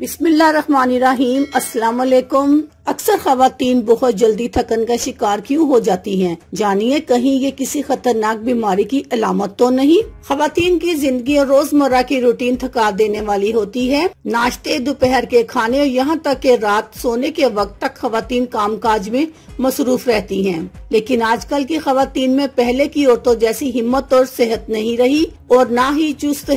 बिस्मिल्लाहिर्रहमानिर्रहीम, अस्सलाम वालेकुम। अक्सर खवातीन बहुत जल्दी थकन का शिकार क्यों हो जाती हैं? जानिए कहीं ये किसी खतरनाक बीमारी की अलामत तो नहीं। खवातीन की जिंदगी और रोजमर्रा की रूटीन थका देने वाली होती है। नाश्ते, दोपहर के खाने और यहाँ तक के रात सोने के वक्त तक खवातीन कामकाज में मसरूफ रहती हैं। लेकिन आजकल की खवातीन में पहले की औरतों जैसी हिम्मत और सेहत नहीं रही और ना ही चुस्त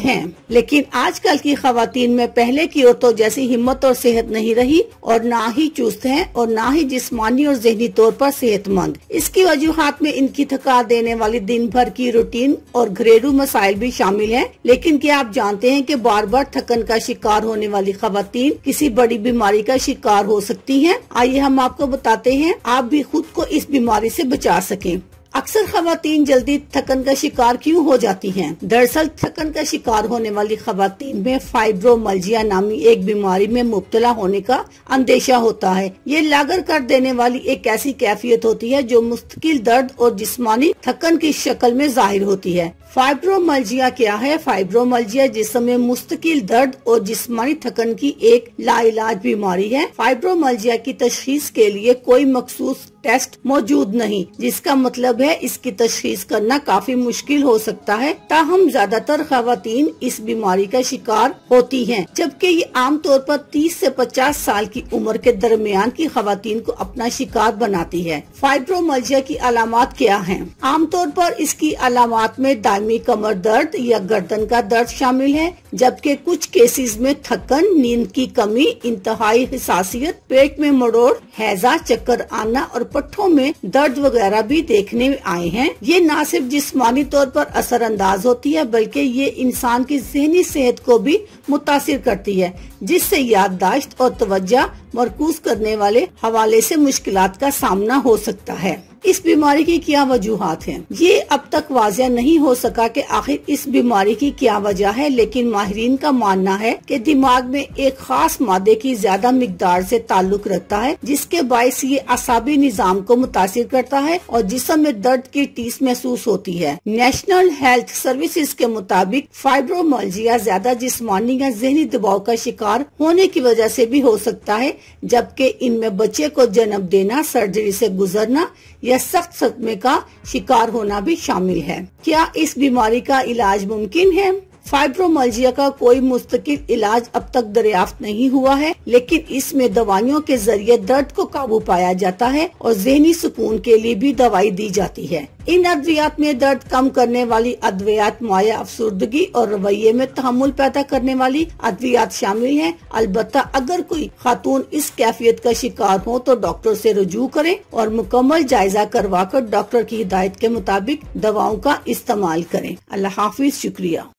है। और ना ही जिस्मानी और जहनी तौर पर सेहतमंद। इसकी वजूहात में इनकी थका देने वाली दिन भर की रूटीन और घरेलू मसाइल भी शामिल हैं। लेकिन क्या आप जानते हैं कि बार बार थकन का शिकार होने वाली खवातीन किसी बड़ी बीमारी का शिकार हो सकती हैं? आइए हम आपको बताते हैं आप भी खुद को इस बीमारी से बचा सकें। अक्सर खवातीन जल्दी थकन का शिकार क्यों हो जाती हैं? दरअसल थकन का शिकार होने वाली खवातीन में फाइब्रोमल्जिया नामी एक बीमारी में मुब्तला होने का अंदेशा होता है। ये लागर कर देने वाली एक ऐसी कैफियत होती है जो मुस्तकिल दर्द और जिस्मानी थकन की शक्ल में जाहिर होती है। फाइब्रोमल्जिया क्या है? फाइब्रोमल्जिया जिस्म में मुस्तकिल दर्द और जिस्मानी थकन की एक लाइलाज बीमारी है। फाइब्रोमल्जिया की तशखीस के लिए कोई मखसूस टेस्ट मौजूद नहीं, जिसका मतलब है इसकी तशखीस करना काफी मुश्किल हो सकता है। ताहम ज्यादातर खवातीन इस बीमारी का शिकार होती हैं, जबकि ये आमतौर पर 30 से 50 साल की उम्र के दरमियान की खवातीन को अपना शिकार बनाती है। फाइब्रोमल्जिया की अलामत क्या हैं? आमतौर पर इसकी अलामत में दायमी कमर दर्द या गर्दन का दर्द शामिल है, जबकि कुछ केसेस में थकन, नींद की कमी, इंतहाई हसासियत, पेट में मरोड़, हैजा, चक्कर आना और पट्ठों में दर्द वगैरह भी देखने में आए हैं। ये न सिर्फ जिस्मानी तौर पर असरअंदाज होती है, बल्कि ये इंसान की जहनी सेहत को भी मुतासिर करती है, जिससे याददाश्त और तवज्जो मरकूज करने वाले हवाले से मुश्किलात का सामना हो सकता है। इस बीमारी की क्या वजूहात हैं? ये अब तक वाज़ेह नहीं हो सका कि आखिर इस बीमारी की क्या वजह है, लेकिन माहिरीन का मानना है कि दिमाग में एक खास मादे की ज्यादा मिकदार से ताल्लुक रखता है, जिसके बायस ये असाबी निज़ाम को मुतासिर करता है और जिस्म में दर्द की टीस महसूस होती है। नेशनल हेल्थ सर्विसेज के मुताबिक फाइब्रोमल्जिया ज्यादा जिस्मानी या जहनी दबाव का शिकार होने की वजह से भी हो सकता है, जबकि इनमें बच्चे को जन्म देना, सर्जरी से गुजरना या सख्त सदमे का शिकार होना भी शामिल है। क्या इस बीमारी का इलाज मुमकिन है? फाइब्रोमल्जिया का कोई मुस्तकिल इलाज अब तक दरियाफ्त नहीं हुआ है, लेकिन इसमें दवाइयों के जरिए दर्द को काबू पाया जाता है और जहनी सुकून के लिए भी दवाई दी जाती है। इन अद्वियात में दर्द कम करने वाली अद्वियात, माया अफसुर्दगी और रवैये में तहमुल पैदा करने वाली अद्वियात शामिल हैं। अलबत्ता अगर कोई खातून इस कैफियत का शिकार हो तो डॉक्टर से रजू करें और मुकम्मल जायजा करवा कर डॉक्टर की हिदायत के मुताबिक दवाओं का इस्तेमाल करें। अल्लाह हाफिज, शुक्रिया।